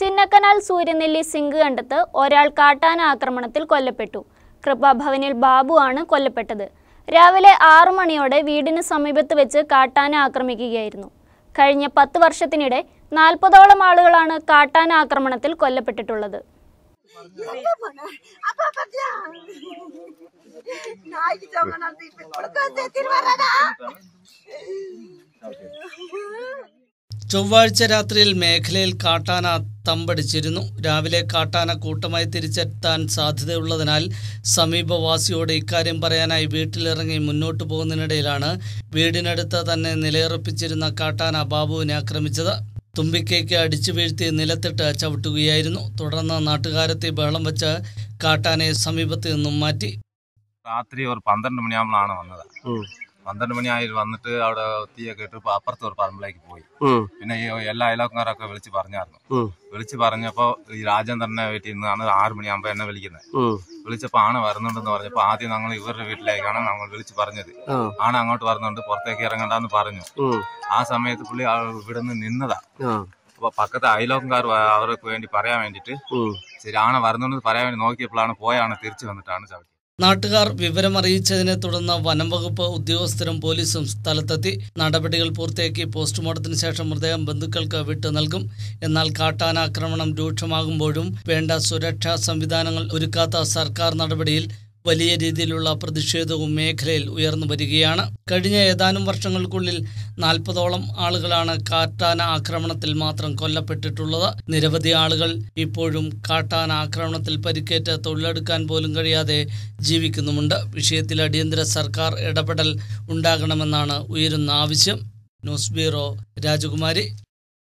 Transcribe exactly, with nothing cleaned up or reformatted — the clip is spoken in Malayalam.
ചിന്നക്കനാൽ സൂര്യനെല്ലി സിങ്ക് കണ്ടത്ത് ഒരാൾ കാട്ടാന ആക്രമണത്തിൽ കൊല്ലപ്പെട്ടു. കൃപാഭവനിൽ ബാബു ആണ് കൊല്ലപ്പെട്ടത്. രാവിലെ ആറ് മണിയോടെ വീടിന് സമീപത്ത് വെച്ച് കാട്ടാന ആക്രമിക്കുകയായിരുന്നു. കഴിഞ്ഞ പത്ത് വർഷത്തിനിടെ നാൽപ്പതോളം ആളുകളാണ് കാട്ടാന ആക്രമണത്തിൽ കൊല്ലപ്പെട്ടിട്ടുള്ളത്. ചൊവ്വാഴ്ച രാത്രിയിൽ മേഖലയിൽ കാട്ടാന തമ്പടിച്ചിരുന്നു. രാവിലെ കാട്ടാന കൂട്ടമായി തിരിച്ചെത്താൻ സാധ്യതയുള്ളതിനാൽ സമീപവാസിയോട് ഇക്കാര്യം പറയാനായി വീട്ടിലിറങ്ങി മുന്നോട്ടു പോകുന്നതിനിടയിലാണ് വീടിനടുത്ത് തന്നെ നിലയുറപ്പിച്ചിരുന്ന കാട്ടാന ബാബുവിനെ ആക്രമിച്ചത്. തുമ്പിക്കൈക്ക് അടിച്ചു വീഴ്ത്തി നിലത്തിട്ട് ചവിട്ടുകയായിരുന്നു. തുടർന്ന് നാട്ടുകാരെത്തി ബഹളം വെച്ച് കാട്ടാനെ സമീപത്ത് നിന്നും മാറ്റി. രാത്രി ഒരു പന്ത്രണ്ട് മണിയാകുമ്പോഴാണ് വന്നത്. പന്ത്രണ്ട് മണി ആയി വന്നിട്ട് അവിടെ തീയൊക്കെ ഇട്ട് അപ്പുറത്ത് ഒരു പറമ്പിലേക്ക് പോയി. പിന്നെ എല്ലാ അയലോക്കാരൊക്കെ വിളിച്ച് പറഞ്ഞായിരുന്നു. വിളിച്ച് പറഞ്ഞപ്പോ ഈ രാജേന്ദ്രനെ വീട്ടിൽ നിന്നാണ് ആറ് മണിയാകുമ്പോ എന്നെ വിളിക്കുന്നത്. വിളിച്ചപ്പോ ആണ് വരുന്നുണ്ടെന്ന് പറഞ്ഞപ്പോ ആദ്യം ഞങ്ങൾ ഇവരുടെ വീട്ടിലേക്കാണ് ഞങ്ങൾ വിളിച്ച് പറഞ്ഞത്. ആണ് അങ്ങോട്ട് വരുന്നുണ്ട്, പുറത്തേക്ക് ഇറങ്ങണ്ടെന്ന് പറഞ്ഞു. ആ സമയത്ത് പുള്ളി ഇവിടെ നിന്ന് നിന്നതാ. അപ്പൊ പക്കത്തെ അയലോക്കാർ അവർക്ക് വേണ്ടി പറയാൻ വേണ്ടിട്ട് ശരി ആണ് വരുന്നുണ്ടെന്ന് പറയാൻ വേണ്ടി നോക്കിയപ്പോഴാണ് പോയാണ് തിരിച്ചു വന്നിട്ടാണ് ചവിട്ടി. നാട്ടുകാർ വിവരമറിയിച്ചതിനെ തുടർന്ന് വനംവകുപ്പ് ഉദ്യോഗസ്ഥരും പോലീസും സ്ഥലത്തെത്തി. നടപടികൾ പൂർത്തിയാക്കി പോസ്റ്റ്മോർട്ടത്തിന് ശേഷം മൃതദേഹം ബന്ധുക്കൾക്ക് വിട്ടു നൽകും. എന്നാൽ കാട്ടാനാക്രമണം രൂക്ഷമാകുമ്പോഴും വേണ്ട സുരക്ഷാ സംവിധാനങ്ങൾ ഒരുക്കാത്ത സർക്കാർ നടപടിയിൽ വലിയ രീതിയിലുള്ള പ്രതിഷേധവും മേഖലയിൽ ഉയർന്നു വരികയാണ്. കഴിഞ്ഞ ഏതാനും വർഷങ്ങൾക്കുള്ളിൽ നാൽപ്പതോളം ആളുകളാണ് കാട്ടാന ആക്രമണത്തിൽ മാത്രം കൊല്ലപ്പെട്ടിട്ടുള്ളത്. നിരവധി ആളുകൾ ഇപ്പോഴും കാട്ടാന ആക്രമണത്തിൽ പരിക്കേറ്റ തൊഴിലെടുക്കാൻ പോലും കഴിയാതെ ജീവിക്കുന്നുമുണ്ട്. വിഷയത്തിൽ അടിയന്തര സർക്കാർ ഇടപെടൽ ഉണ്ടാകണമെന്നാണ് ഉയരുന്ന ആവശ്യം. ന്യൂസ് ബ്യൂറോ, രാജകുമാരി.